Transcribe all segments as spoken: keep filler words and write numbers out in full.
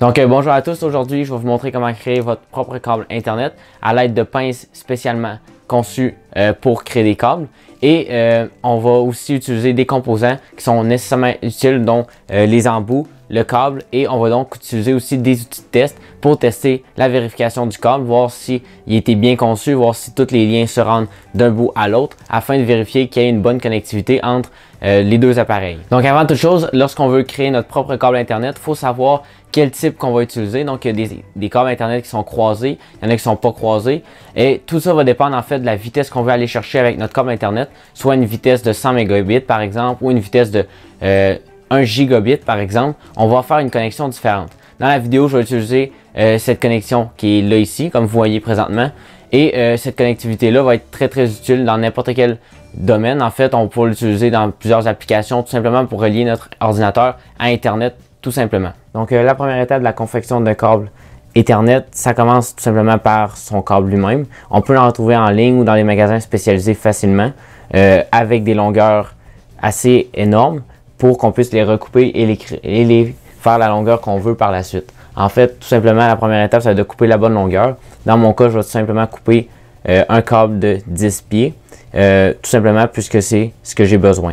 Donc euh, bonjour à tous, aujourd'hui je vais vous montrer comment créer votre propre câble Internet à l'aide de pinces spécialement conçues euh, pour créer des câbles. Et euh, on va aussi utiliser des composants qui sont nécessairement utiles, dont euh, les embouts, le câble, et on va donc utiliser aussi des outils de test pour tester la vérification du câble, voir s'il était bien conçu, voir si tous les liens se rendent d'un bout à l'autre afin de vérifier qu'il y a une bonne connectivité entre euh, les deux appareils. Donc avant toute chose, lorsqu'on veut créer notre propre câble Internet, il faut savoir quel type qu'on va utiliser. Donc il y a des, des câbles Internet qui sont croisés, il y en a qui sont pas croisés, et tout ça va dépendre en fait de la vitesse qu'on veut aller chercher avec notre câble Internet, soit une vitesse de cent mégabits par exemple, ou une vitesse de euh, un gigabit par exemple. On va faire une connexion différente. Dans la vidéo, je vais utiliser euh, cette connexion qui est là ici, comme vous voyez présentement. Et euh, cette connectivité-là va être très très utile dans n'importe quel domaine. En fait, on peut l'utiliser dans plusieurs applications, tout simplement pour relier notre ordinateur à Internet, tout simplement. Donc euh, la première étape de la confection d'un câble Ethernet, ça commence tout simplement par son câble lui-même. On peut le retrouver en ligne ou dans les magasins spécialisés facilement, euh, avec des longueurs assez énormes, pour qu'on puisse les recouper et les, et les faire la longueur qu'on veut par la suite. En fait, tout simplement, la première étape, c'est de couper la bonne longueur. Dans mon cas, je vais tout simplement couper euh, un câble de dix pieds, euh, tout simplement puisque c'est ce que j'ai besoin.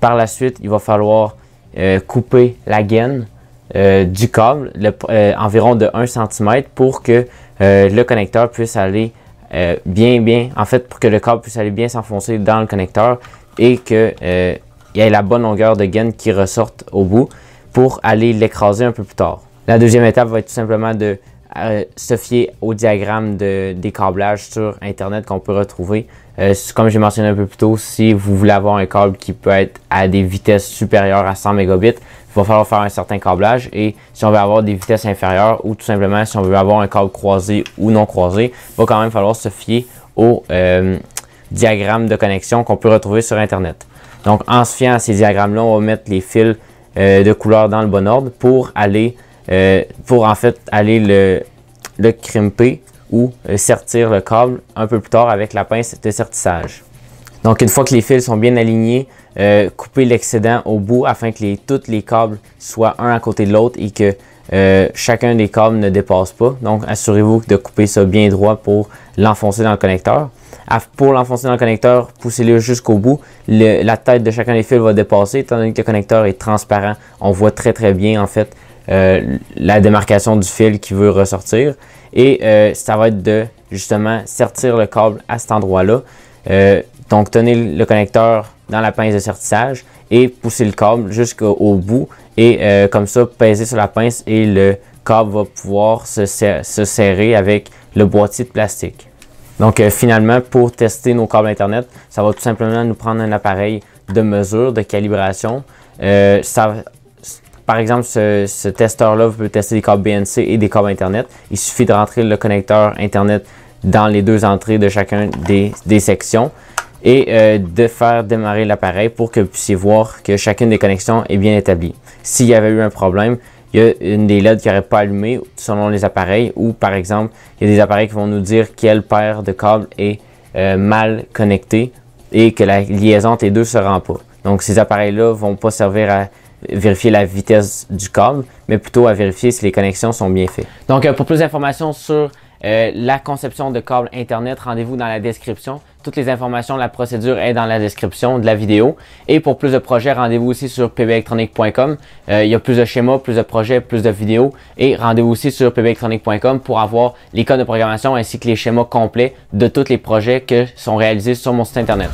Par la suite, il va falloir euh, couper la gaine euh, du câble, le, euh, environ de un centimètre, pour que euh, le connecteur puisse aller euh, bien, bien, en fait, pour que le câble puisse aller bien s'enfoncer dans le connecteur et que euh, il y a la bonne longueur de gaine qui ressorte au bout pour aller l'écraser un peu plus tard. La deuxième étape va être tout simplement de euh, se fier au diagramme de décablage sur Internet qu'on peut retrouver. Euh, comme j'ai mentionné un peu plus tôt, si vous voulez avoir un câble qui peut être à des vitesses supérieures à cent mégabits, il va falloir faire un certain câblage. Et si on veut avoir des vitesses inférieures, ou tout simplement si on veut avoir un câble croisé ou non croisé, il va quand même falloir se fier au euh, diagramme de connexion qu'on peut retrouver sur Internet. Donc, en se fiant à ces diagrammes-là, on va mettre les fils euh, de couleur dans le bon ordre pour aller, euh, pour en fait aller le, le crimper ou euh, sertir le câble un peu plus tard avec la pince de sertissage. Donc, une fois que les fils sont bien alignés, euh, coupez l'excédent au bout afin que les, tous les câbles soient un à côté de l'autre et que euh, chacun des câbles ne dépasse pas. Donc, assurez-vous de couper ça bien droit pour l'enfoncer dans le connecteur. Pour l'enfoncer dans le connecteur, poussez-le jusqu'au bout. Le, la tête de chacun des fils va dépasser. Étant donné que le connecteur est transparent, on voit très très bien en fait euh, la démarcation du fil qui veut ressortir. Et euh, ça va être de justement sertir le câble à cet endroit-là. Euh, donc tenez le connecteur dans la pince de sertissage et poussez le câble jusqu'au bout. Et euh, comme ça, pèsez sur la pince et le câble va pouvoir se, ser se serrer avec le boîtier de plastique. Donc euh, finalement, pour tester nos câbles Internet, ça va tout simplement nous prendre un appareil de mesure, de calibration. Euh, ça, par exemple, ce, ce testeur-là peut tester des câbles B N C et des câbles Internet. Il suffit de rentrer le connecteur Internet dans les deux entrées de chacun des, des sections et euh, de faire démarrer l'appareil pour que vous puissiez voir que chacune des connexions est bien établie. S'il y avait eu un problème, il y a une des L E D qui n'aurait pas allumé selon les appareils, ou par exemple, il y a des appareils qui vont nous dire quelle paire de câbles est euh, mal connectée et que la liaison entre les deux ne se rend pas. Donc, ces appareils-là ne vont pas servir à vérifier la vitesse du câble, mais plutôt à vérifier si les connexions sont bien faites. Donc, euh, pour plus d'informations sur euh, la conception de câbles Internet, rendez-vous dans la description. Toutes les informations, la procédure est dans la description de la vidéo. Et pour plus de projets, rendez-vous aussi sur p b électronique point com. Euh, il y a plus de schémas, plus de projets, plus de vidéos. Et rendez-vous aussi sur p b électronique point com pour avoir les codes de programmation ainsi que les schémas complets de tous les projets qui sont réalisés sur mon site Internet.